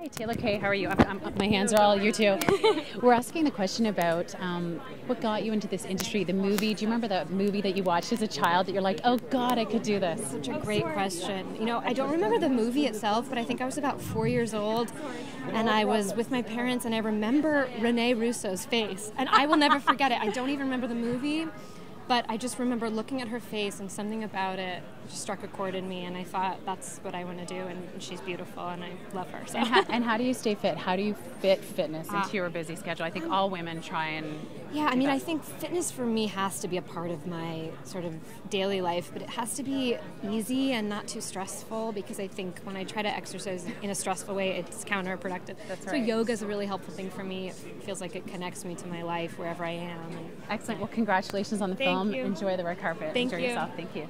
Hi, Taylor Kaye, how are you? My hands are all you too. We're asking the question about what got you into this industry, the movie. Do you remember that movie that you watched as a child that you're like, oh God, I could do this? Such a great question. You know, I don't remember the movie itself, but I think I was about 4 years old and I was with my parents and I remember René Russo's face and I will never forget it. I don't even remember the movie, but I just remember looking at her face and something about it just struck a chord in me, and I thought that's what I want to do, and she's beautiful and I love her. So. And how do you stay fit? How do you fit fitness into your busy schedule? I think all women try and... Yeah, I mean, I think fitness for me has to be a part of my sort of daily life, but it has to be easy and not too stressful, because I think when I try to exercise in a stressful way, it's counterproductive. That's right. So yoga is a really helpful thing for me. It feels like it connects me to my life wherever I am. Excellent. Well, congratulations on the film. Thank you. Enjoy the red carpet. Thank you. Enjoy yourself. Thank you.